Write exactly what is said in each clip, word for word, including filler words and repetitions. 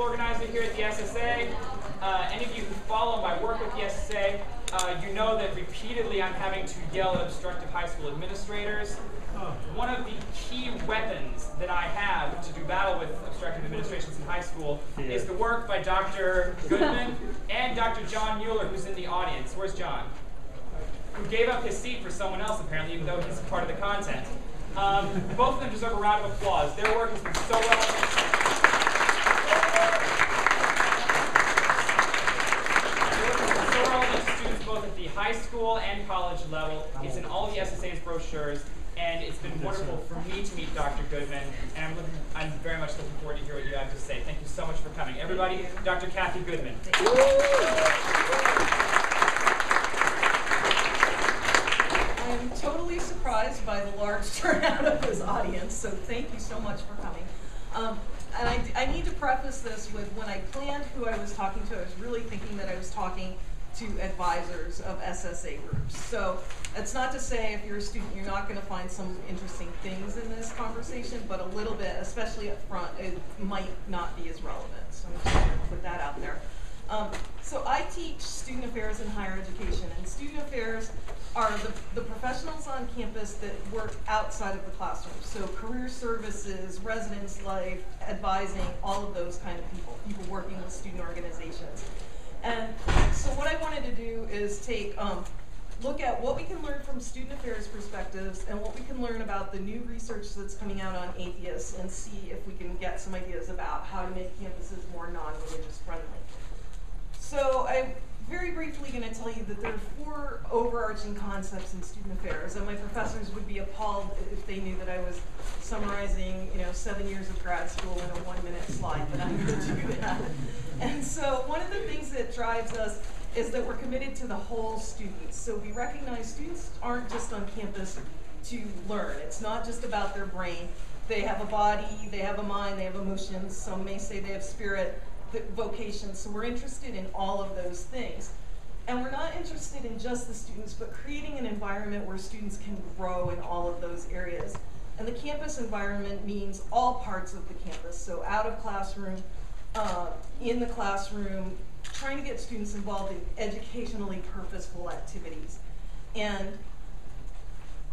school organizer here at the S S A. Uh, any of you who follow my work with the S S A, uh, you know that repeatedly I'm having to yell at obstructive high school administrators. One of the key weapons that I have to do battle with obstructive administrations in high school yeah. is the work by Doctor Goodman and Doctor John Mueller, who's in the audience. Where's John? Who gave up his seat for someone else, apparently, even though he's part of the content. Um, both of them deserve a round of applause. Their work has been so well. Their work has been so relevant to students both at the high school and college level. It's in all the S S A's brochures. And it's been wonderful for me to meet Doctor Goodman, and I'm, looking, I'm very much looking forward to hear what you have to say. Thank you so much for coming. Everybody, Doctor Kathy Goodman. I am totally surprised by the large turnout of this audience, so thank you so much for coming. Um, and I, I need to preface this with, when I planned who I was talking to, I was really thinking that I was talking to advisors of S S A groups. So that's not to say if you're a student you're not going to find some interesting things in this conversation, but a little bit, especially up front, it might not be as relevant. So I'm just going to put that out there. Um, so I teach student affairs in higher education, and student affairs are the, the professionals on campus that work outside of the classroom. So career services, residence life, advising, all of those kind of people, people working with student organizations. And so what I wanted to do is take, um, look at what we can learn from student affairs perspectives and what we can learn about the new research that's coming out on atheists, and see if we can get some ideas about how to make campuses more non-religious friendly. So I'm very briefly going to tell you that there are four overarching concepts in student affairs, and my professors would be appalled if they knew that I was summarizing, you know, seven years of grad school in a one-minute slide, but I'm going to do that. And so one of the things that drives us is that we're committed to the whole student. So we recognize students aren't just on campus to learn. It's not just about their brain. They have a body, they have a mind, they have emotions. Some may say they have spirit, vocation. So we're interested in all of those things. And we're not interested in just the students, but creating an environment where students can grow in all of those areas. And the campus environment means all parts of the campus, so out of classroom, Uh, in the classroom, trying to get students involved in educationally purposeful activities. And,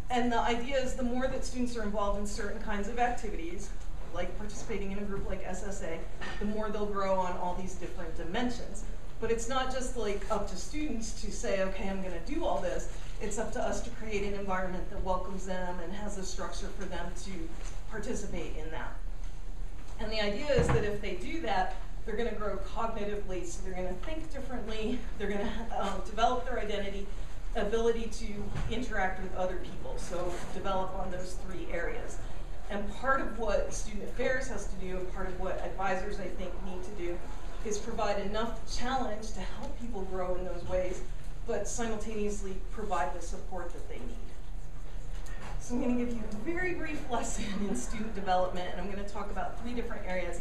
and the idea is the more that students are involved in certain kinds of activities, like participating in a group like S S A, the more they'll grow on all these different dimensions. But it's not just like up to students to say, okay, I'm going to do all this. It's up to us to create an environment that welcomes them and has a structure for them to participate in that. And the idea is that if they do that, they're going to grow cognitively, so they're going to think differently, they're going to um, develop their identity, ability to interact with other people, so develop on those three areas. And part of what student affairs has to do, and part of what advisors, I think, need to do, is provide enough challenge to help people grow in those ways, but simultaneously provide the support that they need. So I'm going to give you a very brief lesson in student development, and I'm going to talk about three different areas.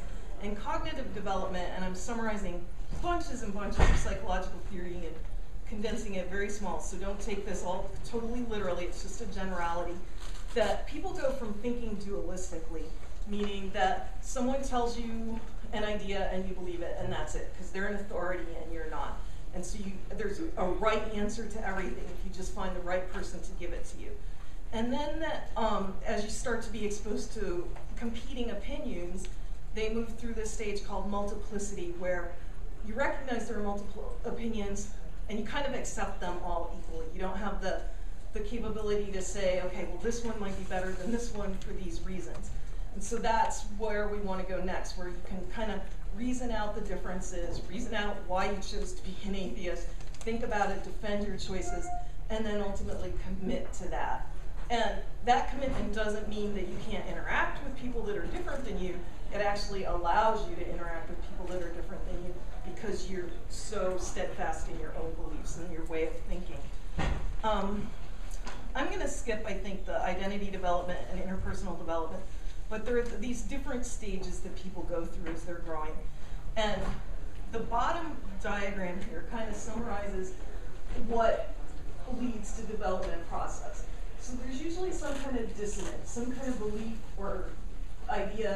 In cognitive development, and I'm summarizing bunches and bunches of psychological theory and condensing it very small, so don't take this all totally literally, it's just a generality, that people go from thinking dualistically, meaning that someone tells you an idea and you believe it, and that's it, because they're an authority and you're not. And so you, there's a right answer to everything if you just find the right person to give it to you. And then that, um, as you start to be exposed to competing opinions, they move through this stage called multiplicity, where you recognize there are multiple opinions and you kind of accept them all equally. You don't have the, the capability to say, okay, well, this one might be better than this one for these reasons. And so that's where we want to go next, where you can kind of reason out the differences, reason out why you chose to be an atheist, think about it, defend your choices, and then ultimately commit to that. And that commitment doesn't mean that you can't interact with people that are different than you. It actually allows you to interact with people that are different than you because you're so steadfast in your own beliefs and your way of thinking. Um, I'm going to skip, I think, the identity development and interpersonal development. But there are th these different stages that people go through as they're growing. And the bottom diagram here kind of summarizes what leads to development process. So there's usually some kind of dissonance, some kind of belief or idea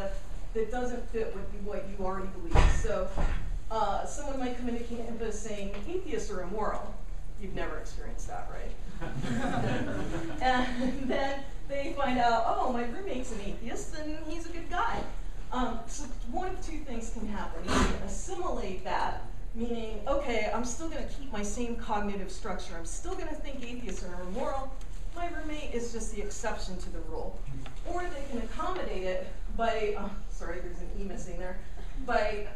that doesn't fit with what you already believe. So uh, someone might come into campus saying, atheists are immoral. You've never experienced that, right? And then they find out, oh, my roommate's an atheist, and he's a good guy. Um, so one of two things can happen. You can assimilate that, meaning, okay, I'm still going to keep my same cognitive structure. I'm still going to think atheists are immoral. My roommate is just the exception to the rule. Or they can accommodate it by, oh, sorry, there's an E missing there, by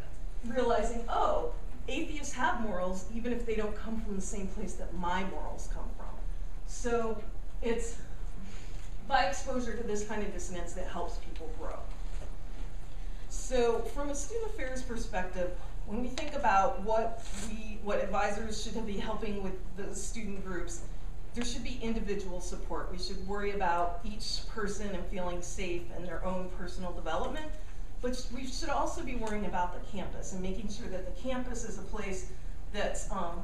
realizing, oh, atheists have morals even if they don't come from the same place that my morals come from. So it's by exposure to this kind of dissonance that helps people grow. So from a student affairs perspective, when we think about what we, what advisors should be helping with the student groups, there should be individual support. We should worry about each person and feeling safe in their own personal development. But we should also be worrying about the campus and making sure that the campus is a place that's, um,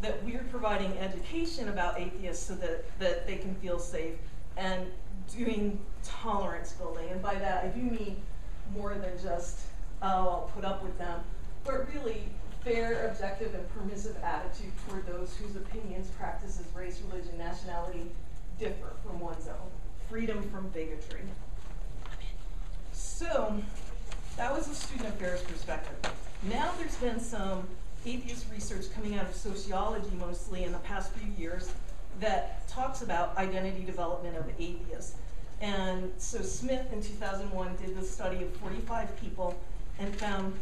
that we're providing education about atheists so that, that they can feel safe, and doing tolerance building. And by that, I do mean more than just, oh, I'll put up with them, but really fair, objective, and permissive attitude toward those whose opinions, practices, race, religion, nationality differ from one's own. Freedom from bigotry. So that was a student affairs perspective. Now there's been some atheist research coming out of sociology mostly in the past few years that talks about identity development of atheists. And so Smith in two thousand one did this study of forty-five people and found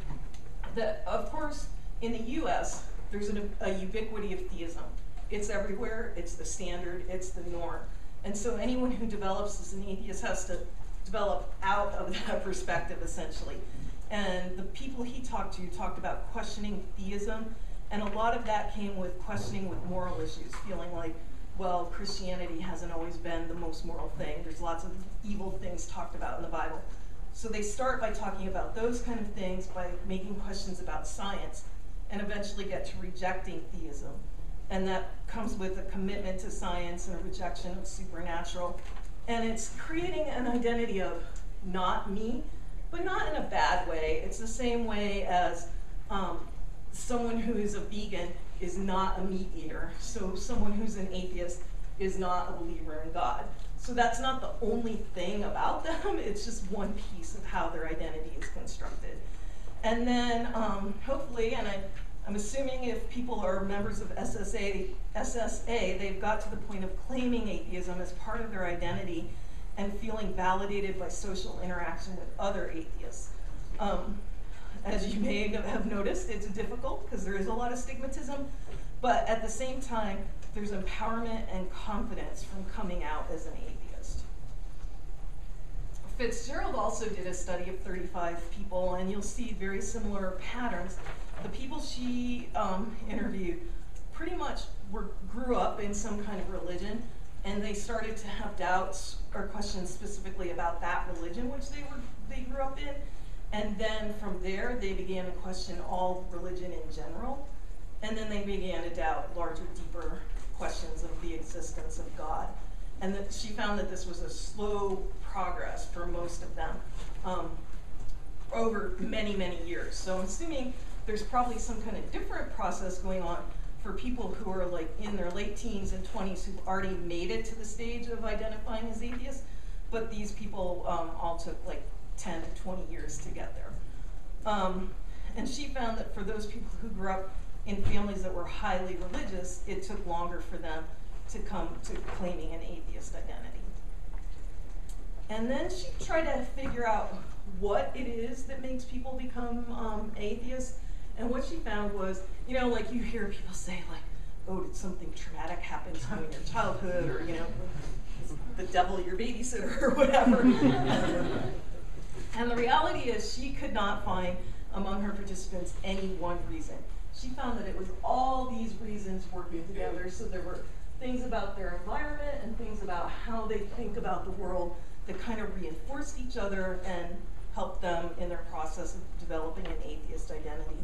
that, of course, in the U S, there's an, a ubiquity of theism. It's everywhere, it's the standard, it's the norm. And so anyone who develops as an atheist has to develop out of that perspective, essentially. And the people he talked to talked about questioning theism, and a lot of that came with questioning with moral issues, feeling like, well, Christianity hasn't always been the most moral thing. There's lots of evil things talked about in the Bible. So they start by talking about those kind of things, by making questions about science, and eventually get to rejecting theism. And that comes with a commitment to science and a rejection of supernatural. And it's creating an identity of not me, but not in a bad way. It's the same way as um, someone who is a vegan is not a meat eater. So someone who's an atheist is not a believer in God. So that's not the only thing about them. It's just one piece of how their identity is constructed. And then um, hopefully, and I, I'm assuming if people are members of S S A, S S A, they've got to the point of claiming atheism as part of their identity and feeling validated by social interaction with other atheists. Um, as you may have noticed, it's difficult because there is a lot of stigmatism, but at the same time, there's empowerment and confidence from coming out as an atheist. Fitzgerald also did a study of thirty-five people, and you'll see very similar patterns. The people she um, interviewed pretty much were, grew up in some kind of religion, and they started to have doubts or questions specifically about that religion which they, were, they grew up in. And then from there, they began to question all religion in general. And then they began to doubt larger, deeper questions of the existence of God. And that she found that this was a slow progress for most of them um, over many, many years. So I'm assuming there's probably some kind of different process going on for people who are like in their late teens and twenties who've already made it to the stage of identifying as atheists, but these people um, all took like ten to twenty years to get there. Um, and she found that for those people who grew up in families that were highly religious, it took longer for them to come to claiming an atheist identity. And then she tried to figure out what it is that makes people become um, atheists. And what she found was, you know, like you hear people say, like, oh, did something traumatic happen to you in your childhood? Or, you know, the devil your babysitter or whatever. And the reality is she could not find among her participants any one reason. She found that it was all these reasons working together. So there were things about their environment and things about how they think about the world that kind of reinforced each other and helped them in their process of developing an atheist identity.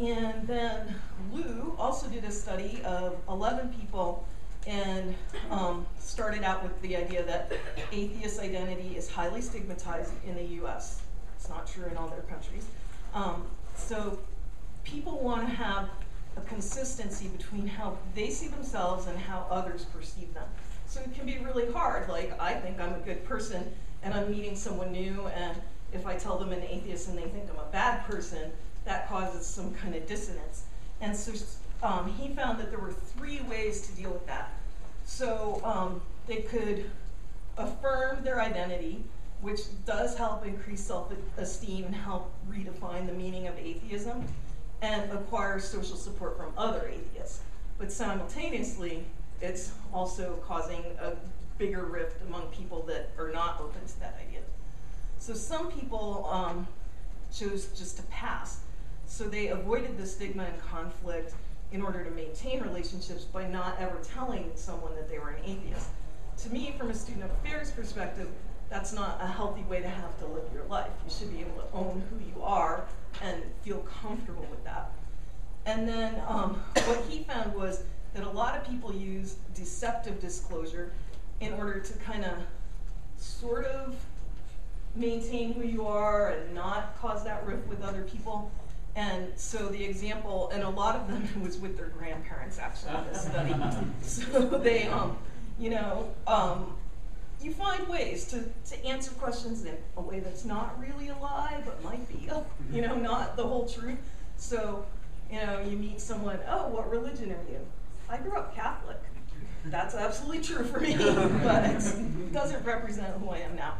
And then Lou also did a study of eleven people and um, started out with the idea that atheist identity is highly stigmatized in the U S. It's not true in all their countries. consistency between how they see themselves and how others perceive them. So it can be really hard. Like, I think I'm a good person, and I'm meeting someone new, and if I tell them an atheist and they think I'm a bad person, that causes some kind of dissonance. And so um, he found that there were three ways to deal with that. So um, they could affirm their identity, which does help increase self-esteem and help redefine the meaning of atheism, and acquire social support from other atheists. But simultaneously, it's also causing a bigger rift among people that are not open to that idea. So some people um, chose just to pass. So they avoided the stigma and conflict in order to maintain relationships by not ever telling someone that they were an atheist. To me, from a student affairs perspective, that's not a healthy way to have to live your life. You should be able to own who you are and feel comfortable with that. And then um, what he found was that a lot of people use deceptive disclosure in order to kind of sort of maintain who you are and not cause that rift with other people. And so the example, and a lot of them was with their grandparents actually in this study. So they, um, you know, um, you find ways to, to answer questions in a way that's not really a lie, but might be, a, you know, not the whole truth. So, you know, you meet someone, oh, what religion are you? I grew up Catholic. That's absolutely true for me, but it doesn't represent who I am now.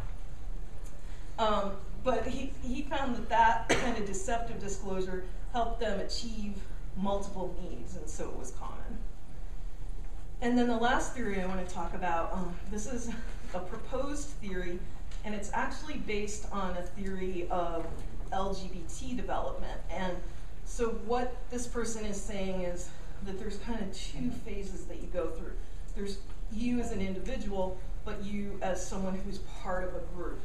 Um, but he, he found that that kind of deceptive disclosure helped them achieve multiple needs, and so it was common. And then the last theory I want to talk about, um, this is a proposed theory, and it's actually based on a theory of L G B T development. And so what this person is saying is that there's kind of two phases that you go through. There's you as an individual, but you as someone who's part of a group.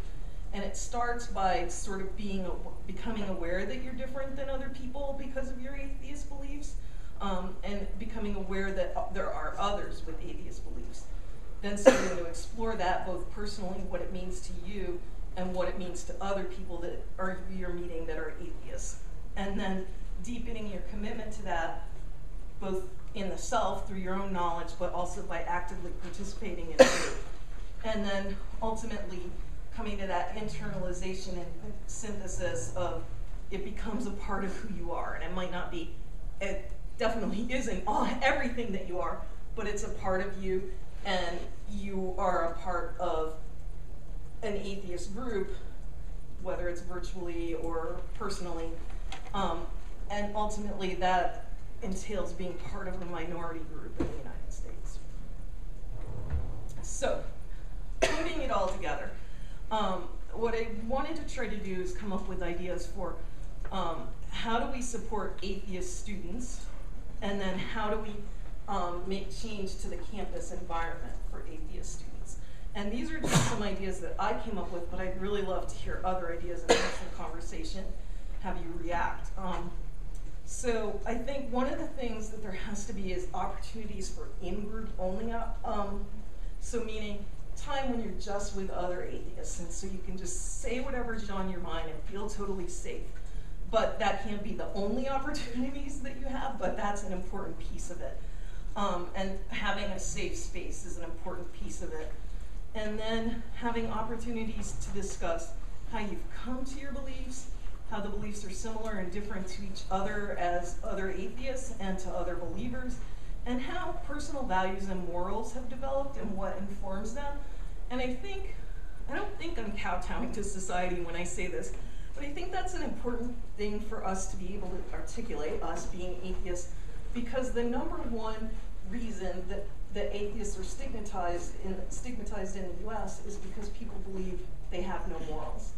And it starts by sort of being a, becoming aware that you're different than other people because of your atheist beliefs, um, and becoming aware that uh, there are others with atheist beliefs. Then starting to explore that, both personally, what it means to you, and what it means to other people that are you're meeting that are atheists. And then deepening your commitment to that, both in the self through your own knowledge, but also by actively participating in it. And then ultimately coming to that internalization and synthesis of it becomes a part of who you are. And it might not be, it definitely isn't all, everything that you are, but it's a part of you, and you are a part of an atheist group, whether it's virtually or personally. Um, and ultimately that entails being part of a minority group in the United States. So, putting it all together, um, what I wanted to try to do is come up with ideas for um, how do we support atheist students, and then how do we um, make change to the campus environment for atheist students. And these are just some ideas that I came up with, but I'd really love to hear other ideas and have some conversation, have you react. Um, So I think one of the things that there has to be is opportunities for in-group only. Um, so meaning time when you're just with other atheists, and so you can just say whatever's on your mind and feel totally safe. But that can't be the only opportunities that you have, but that's an important piece of it. Um, and having a safe space is an important piece of it. And then having opportunities to discuss how you've come to your beliefs, how the beliefs are similar and different to each other as other atheists and to other believers, and how personal values and morals have developed and what informs them. And I think, I don't think I'm kowtowing to society when I say this, but I think that's an important thing for us to be able to articulate, us being atheists, because the number one reason that, that atheists are stigmatized in, stigmatized in the U S is because people believe they have no morals.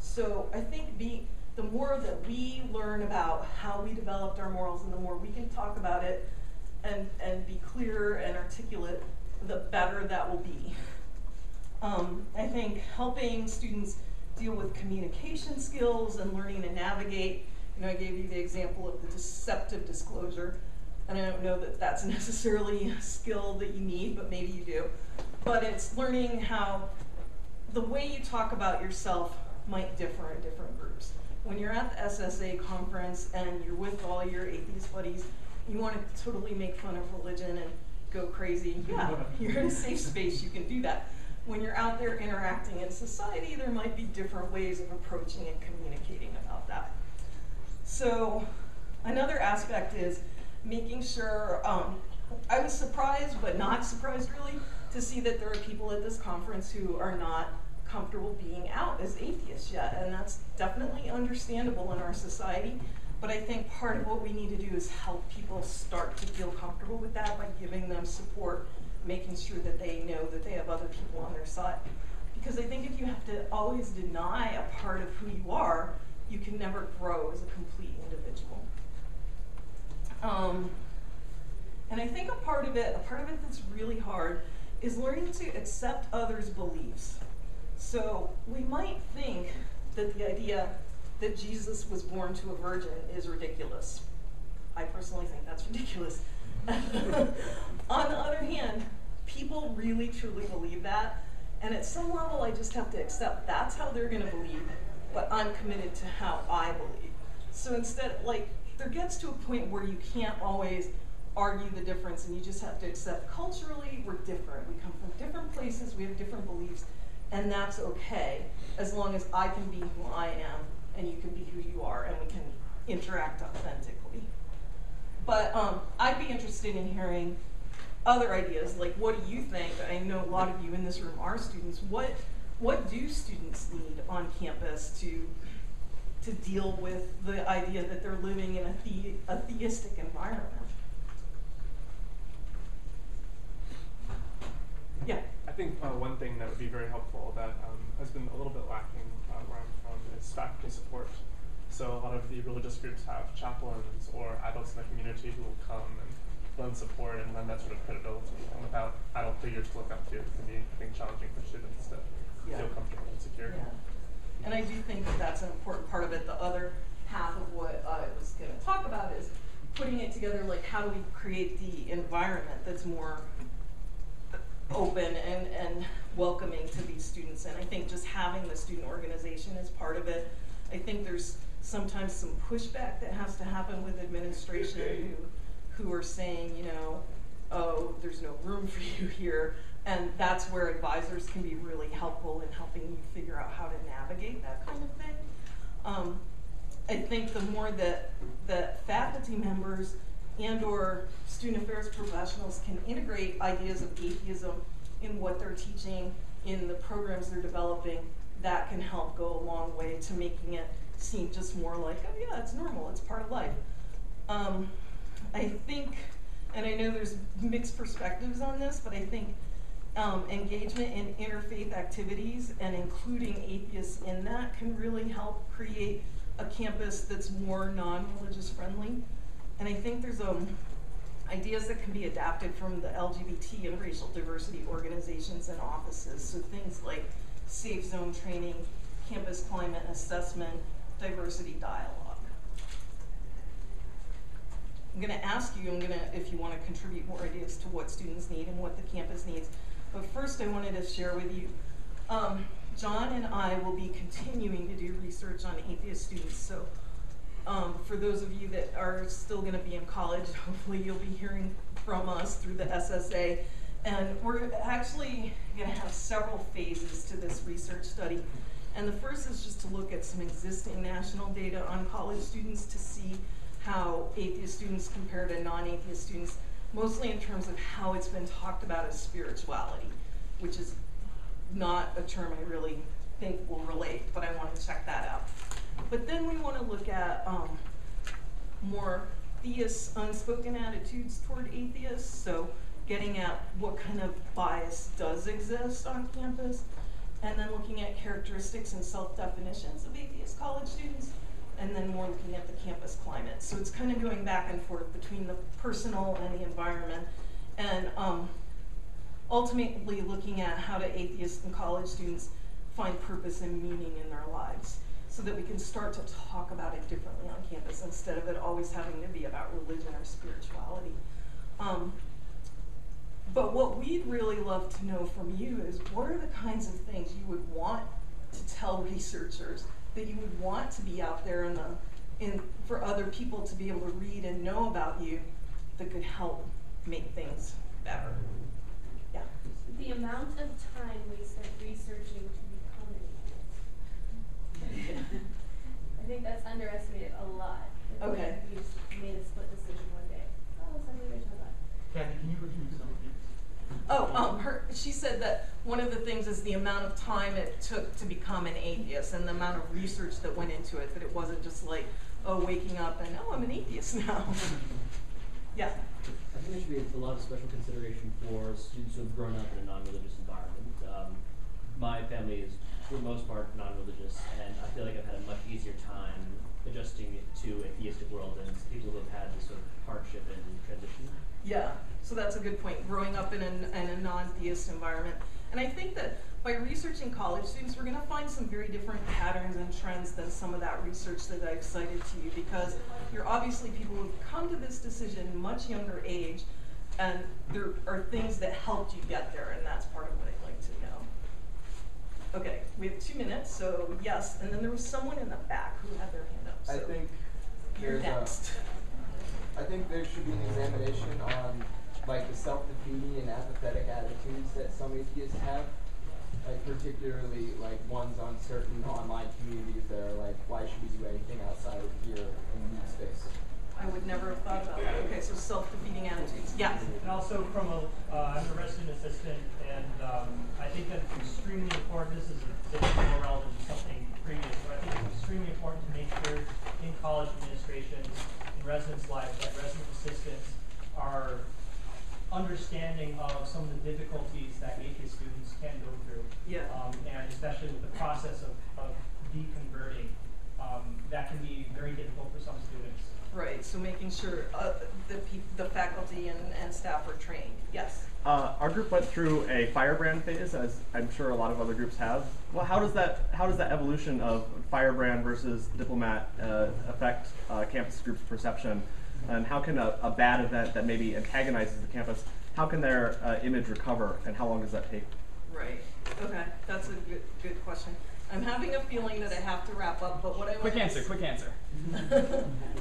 So I think being, the more that we learn about how we developed our morals and the more we can talk about it and, and be clear and articulate, the better that will be. Um, I think helping students deal with communication skills and learning to navigate, you know, I gave you the example of the deceptive disclosure, and I don't know that that's necessarily a skill that you need, but maybe you do. But it's learning how the way you talk about yourself might differ in different groups. When you're at the S S A conference and you're with all your atheist buddies, you want to totally make fun of religion and go crazy, yeah, you're in a safe space, you can do that. When you're out there interacting in society, there might be different ways of approaching and communicating about that. So another aspect is making sure, um, I was surprised, but not surprised really, to see that there are people at this conference who are not comfortable being out as atheists yet, and that's definitely understandable in our society. But I think part of what we need to do is help people start to feel comfortable with that by giving them support, making sure that they know that they have other people on their side. Because I think if you have to always deny a part of who you are, you can never grow as a complete individual. Um, and I think a part of it, a part of it that's really hard is learning to accept others' beliefs. So we might think that the idea that Jesus was born to a virgin is ridiculous. I personally think that's ridiculous. On the other hand, people really truly believe that, and at some level I just have to accept that's how they're gonna believe, but I'm committed to how I believe. So instead, like, there gets to a point where you can't always argue the difference and you just have to accept culturally we're different. We come from different places, we have different beliefs, and that's okay, as long as I can be who I am and you can be who you are and we can interact authentically. But um, I'd be interested in hearing other ideas, like what do you think? I know a lot of you in this room are students. What, what do students need on campus to, to deal with the idea that they're living in a, the, a theistic environment? Yeah. I think uh, one thing that would be very helpful that um, has been a little bit lacking uh, where I'm from is faculty support. So a lot of the religious groups have chaplains or adults in the community who will come and lend support and lend that sort of credibility. And without adult figures to look up to, it can be, I think, challenging for students to yeah. feel comfortable and secure. Yeah. And I do think that that's an important part of it. The other half of what I was going to talk about is putting it together, like how do we create the environment that's more open and, and welcoming to these students. And I think just having the student organization is part of it. I think there's sometimes some pushback that has to happen with administration who, who are saying, you know, oh, there's no room for you here. And that's where advisors can be really helpful in helping you figure out how to navigate that kind of thing. Um, I think the more that, that faculty members and or student affairs professionals can integrate ideas of atheism in what they're teaching, in the programs they're developing, that can help go a long way to making it seem just more like, oh yeah, it's normal, it's part of life. Um, I think, and I know there's mixed perspectives on this, but I think um, engagement in interfaith activities and including atheists in that can really help create a campus that's more non-religious friendly. And I think there's um, ideas that can be adapted from the L G B T and racial diversity organizations and offices. So things like safe zone training, campus climate assessment, diversity dialogue. I'm going to ask you, I'm going to, if you want to contribute more ideas to what students need and what the campus needs. But first, I wanted to share with you, um, John and I will be continuing to do research on atheist students. So. Um, for those of you that are still going to be in college, hopefully you'll be hearing from us through the S S A. And we're actually going to have several phases to this research study. And the first is just to look at some existing national data on college students to see how atheist students compare to non-atheist students, mostly in terms of how it's been talked about as spirituality, which is not a term I really think will relate, but I want to check that out. But then we want to look at um, more theist unspoken attitudes toward atheists, so getting at what kind of bias does exist on campus, and then looking at characteristics and self-definitions of atheist college students, and then more looking at the campus climate. So it's kind of going back and forth between the personal and the environment, and um, ultimately looking at how do atheists and college students find purpose and meaning in their lives, so that we can start to talk about it differently on campus instead of it always having to be about religion or spirituality. Um, but what we'd really love to know from you is what are the kinds of things you would want to tell researchers, that you would want to be out there in the, in, for other people to be able to read and know about you, that could help make things better. Yeah. The amount of time we spent researching to become an adult. I think that's underestimated a lot. Okay. You just made a split decision one day. Oh, something there's no left. Kathy, can you repeat something? Oh, um, her, she said that one of the things is the amount of time it took to become an atheist and the amount of research that went into it, that it wasn't just like, oh, waking up and, oh, I'm an atheist now. Yeah? I think there should be a lot of special consideration for students who have grown up in a non-religious environment. Um, my family is, for the most part, non-religious, and I feel like I've had a much easier time adjusting it to a theistic world than people who have had this sort of hardship and transition. Yeah, so that's a good point, growing up in a, in a non-theist environment. And I think that by researching college students, we're going to find some very different patterns and trends than some of that research that I've cited to you, because you're obviously people who've come to this decision much younger age, and there are things that helped you get there, and that's part of what I'd like to know. Okay, we have two minutes, so yes, and then there was someone in the back who had their hand up. So I think you're next. A I think there should be an examination on like the self-defeating and apathetic attitudes that some atheists have, like particularly like ones on certain online communities that are like, why should we do anything outside of here in this space? I would never have thought about that. Okay, so self-defeating attitudes, yes. And also from a, uh, I'm a resident assistant, and um, I think that it's extremely important. This is a bit more relevant to something previous, but I think it's extremely important to make sure in college administration, residents' lives, that resident assistants are understanding of some of the difficulties that atheist students can go through. Yeah. Um, and especially with the process of, of deconverting, um, that can be very difficult for some students. Right, so making sure uh, the, the faculty and, and staff are trained. Yes? Uh, our group went through a firebrand phase, as I'm sure a lot of other groups have. Well, how does that, how does that evolution of firebrand versus diplomat uh, affect uh, campus group's perception? And how can a, a bad event that maybe antagonizes the campus, how can their uh, image recover, and how long does that take? Right, okay, that's a good, good question. I'm having a feeling that I have to wrap up, but what I Quick answer, quick answer.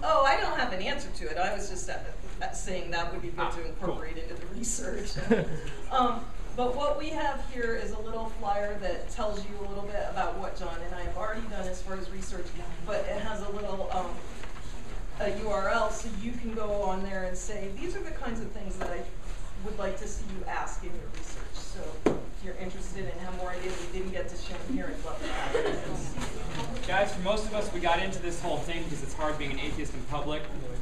Oh, I don't have an answer to it. I was just at, at saying that would be good ah, to incorporate cool. into the research. um, but what we have here is a little flyer that tells you a little bit about what John and I have already done as far as research, but it has a little um, a U R L, so you can go on there and say, these are the kinds of things that I would like to see you ask in your research. So if you're interested in how more ideas we didn't get to share here, I'd love to. Guys, for most of us, we got into this whole thing because it's hard being an atheist in public.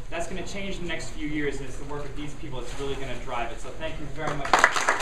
That's going to change in the next few years, and it's the work of these people that's really going to drive it. So thank you very much.